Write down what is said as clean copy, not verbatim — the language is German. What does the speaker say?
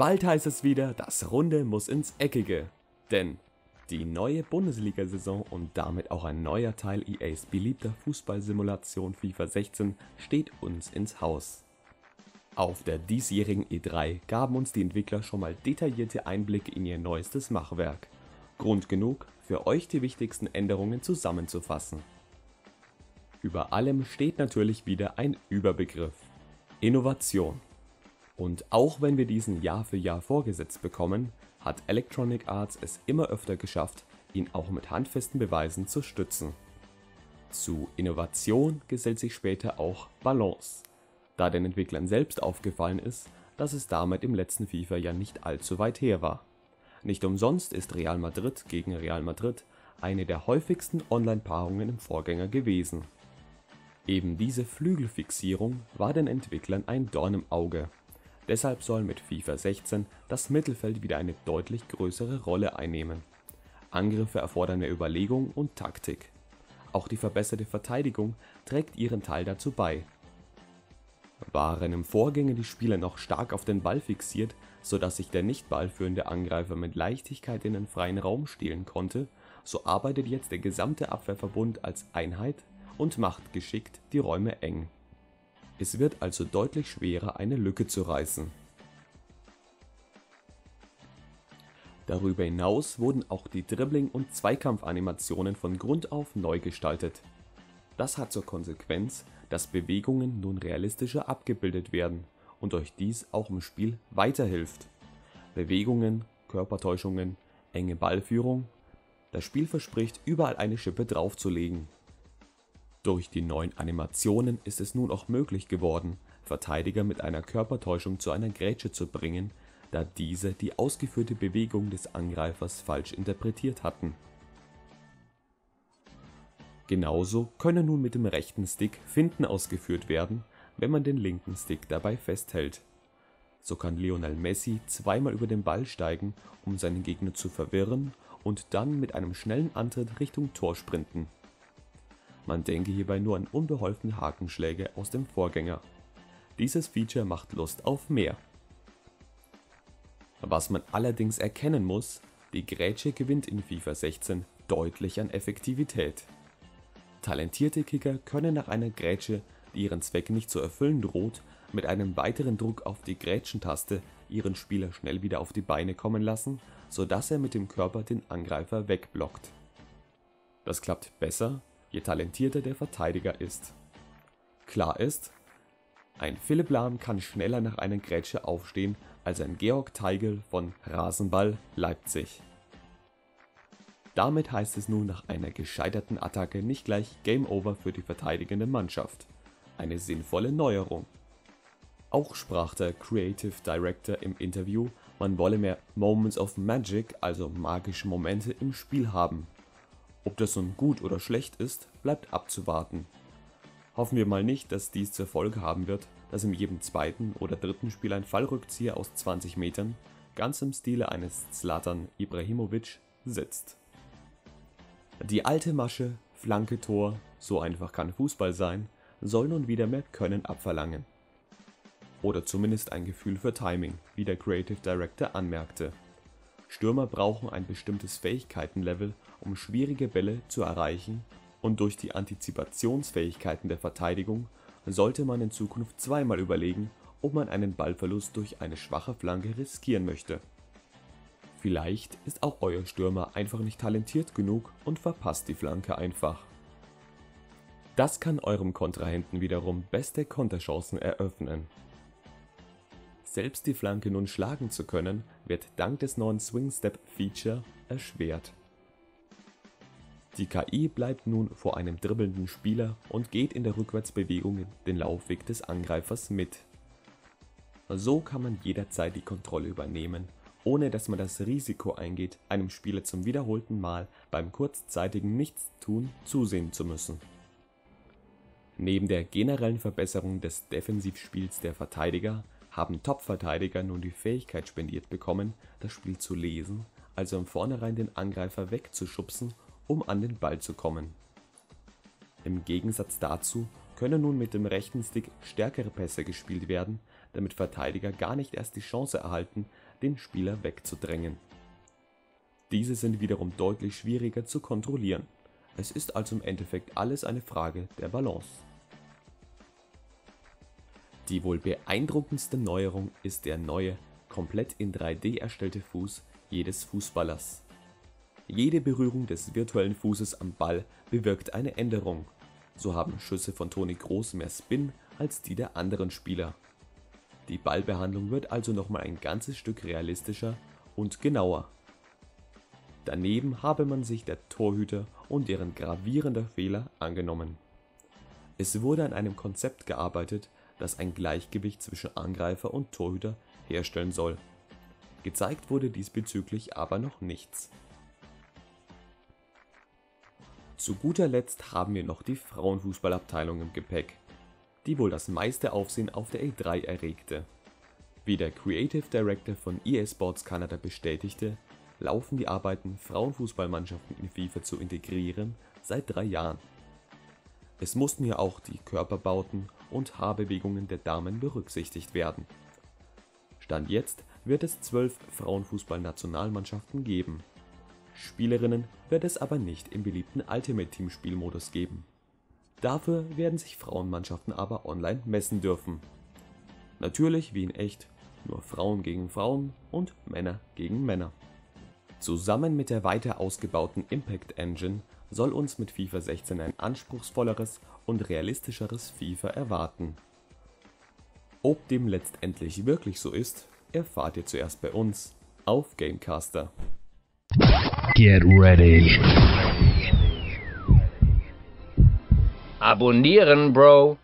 Bald heißt es wieder, das Runde muss ins Eckige, denn die neue Bundesliga-Saison und damit auch ein neuer Teil EAs beliebter Fußballsimulation FIFA 16 steht uns ins Haus. Auf der diesjährigen E3 gaben uns die Entwickler schon mal detaillierte Einblicke in ihr neuestes Machwerk. Grund genug, für euch die wichtigsten Änderungen zusammenzufassen. Über allem steht natürlich wieder ein Überbegriff: Innovation. Und auch wenn wir diesen Jahr für Jahr vorgesetzt bekommen, hat Electronic Arts es immer öfter geschafft, ihn auch mit handfesten Beweisen zu stützen. Zu Innovation gesellt sich später auch Balance, da den Entwicklern selbst aufgefallen ist, dass es damit im letzten FIFA ja nicht allzu weit her war. Nicht umsonst ist Real Madrid gegen Real Madrid eine der häufigsten Online-Paarungen im Vorgänger gewesen. Eben diese Flügelfixierung war den Entwicklern ein Dorn im Auge. Deshalb soll mit FIFA 16 das Mittelfeld wieder eine deutlich größere Rolle einnehmen. Angriffe erfordern mehr Überlegung und Taktik. Auch die verbesserte Verteidigung trägt ihren Teil dazu bei. Waren im Vorgänger die Spieler noch stark auf den Ball fixiert, sodass sich der nicht ballführende Angreifer mit Leichtigkeit in den freien Raum stehlen konnte, so arbeitet jetzt der gesamte Abwehrverbund als Einheit und macht geschickt die Räume eng. Es wird also deutlich schwerer, eine Lücke zu reißen. Darüber hinaus wurden auch die Dribbling- und Zweikampfanimationen von Grund auf neu gestaltet. Das hat zur Konsequenz, dass Bewegungen nun realistischer abgebildet werden und euch dies auch im Spiel weiterhilft. Bewegungen, Körpertäuschungen, enge Ballführung, das Spiel verspricht, überall eine Schippe draufzulegen. Durch die neuen Animationen ist es nun auch möglich geworden, Verteidiger mit einer Körpertäuschung zu einer Grätsche zu bringen, da diese die ausgeführte Bewegung des Angreifers falsch interpretiert hatten. Genauso können nun mit dem rechten Stick Finten ausgeführt werden, wenn man den linken Stick dabei festhält. So kann Lionel Messi zweimal über den Ball steigen, um seinen Gegner zu verwirren und dann mit einem schnellen Antritt Richtung Tor sprinten. Man denke hierbei nur an unbeholfene Hakenschläge aus dem Vorgänger. Dieses Feature macht Lust auf mehr. Was man allerdings erkennen muss, die Grätsche gewinnt in FIFA 16 deutlich an Effektivität. Talentierte Kicker können nach einer Grätsche, die ihren Zweck nicht zu erfüllen droht, mit einem weiteren Druck auf die Grätschentaste ihren Spieler schnell wieder auf die Beine kommen lassen, sodass er mit dem Körper den Angreifer wegblockt. Das klappt besser, je talentierter der Verteidiger ist. Klar ist, ein Philipp Lahm kann schneller nach einer Grätsche aufstehen als ein Georg Teigl von Rasenball Leipzig. Damit heißt es nun nach einer gescheiterten Attacke nicht gleich Game Over für die verteidigende Mannschaft. Eine sinnvolle Neuerung. Auch sprach der Creative Director im Interview, man wolle mehr Moments of Magic, also magische Momente im Spiel haben. Ob das nun gut oder schlecht ist, bleibt abzuwarten. Hoffen wir mal nicht, dass dies zur Folge haben wird, dass in jedem zweiten oder dritten Spiel ein Fallrückzieher aus 20 Metern, ganz im Stile eines Zlatan Ibrahimovic, sitzt. Die alte Masche, Flanke, Tor, so einfach kann Fußball sein, soll nun wieder mehr Können abverlangen. Oder zumindest ein Gefühl für Timing, wie der Creative Director anmerkte. Stürmer brauchen ein bestimmtes Fähigkeitenlevel, um schwierige Bälle zu erreichen, und durch die Antizipationsfähigkeiten der Verteidigung sollte man in Zukunft zweimal überlegen, ob man einen Ballverlust durch eine schwache Flanke riskieren möchte. Vielleicht ist auch euer Stürmer einfach nicht talentiert genug und verpasst die Flanke einfach. Das kann eurem Kontrahenten wiederum beste Konterchancen eröffnen. Selbst die Flanke nun schlagen zu können, wird dank des neuen Swing-Step-Feature erschwert. Die KI bleibt nun vor einem dribbelnden Spieler und geht in der Rückwärtsbewegung den Laufweg des Angreifers mit. So kann man jederzeit die Kontrolle übernehmen, ohne dass man das Risiko eingeht, einem Spieler zum wiederholten Mal beim kurzzeitigen Nichtstun zusehen zu müssen. Neben der generellen Verbesserung des Defensivspiels der Verteidiger haben Top-Verteidiger nun die Fähigkeit spendiert bekommen, das Spiel zu lesen, also im Vornherein den Angreifer wegzuschubsen, um an den Ball zu kommen. Im Gegensatz dazu können nun mit dem rechten Stick stärkere Pässe gespielt werden, damit Verteidiger gar nicht erst die Chance erhalten, den Spieler wegzudrängen. Diese sind wiederum deutlich schwieriger zu kontrollieren. Es ist also im Endeffekt alles eine Frage der Balance. Die wohl beeindruckendste Neuerung ist der neue, komplett in 3D erstellte Fuß jedes Fußballers. Jede Berührung des virtuellen Fußes am Ball bewirkt eine Änderung. So haben Schüsse von Toni Kroos mehr Spin als die der anderen Spieler. Die Ballbehandlung wird also nochmal ein ganzes Stück realistischer und genauer. Daneben habe man sich der Torhüter und deren gravierender Fehler angenommen. Es wurde an einem Konzept gearbeitet, das ein Gleichgewicht zwischen Angreifer und Torhüter herstellen soll. Gezeigt wurde diesbezüglich aber noch nichts. Zu guter Letzt haben wir noch die Frauenfußballabteilung im Gepäck, die wohl das meiste Aufsehen auf der E3 erregte. Wie der Creative Director von EA Sports Canada bestätigte, laufen die Arbeiten, Frauenfußballmannschaften in FIFA zu integrieren, seit 3 Jahren. Es mussten hier auch die Körperbauten und Haarbewegungen der Damen berücksichtigt werden. Stand jetzt wird es 12 Frauenfußballnationalmannschaften geben. Spielerinnen wird es aber nicht im beliebten Ultimate Team Spielmodus geben. Dafür werden sich Frauenmannschaften aber online messen dürfen. Natürlich wie in echt, nur Frauen gegen Frauen und Männer gegen Männer. Zusammen mit der weiter ausgebauten Impact Engine soll uns mit FIFA 16 ein anspruchsvolleres und realistischeres FIFA erwarten. Ob dem letztendlich wirklich so ist, erfahrt ihr zuerst bei uns auf Gamecaster. Get ready. Abonnieren, Bro!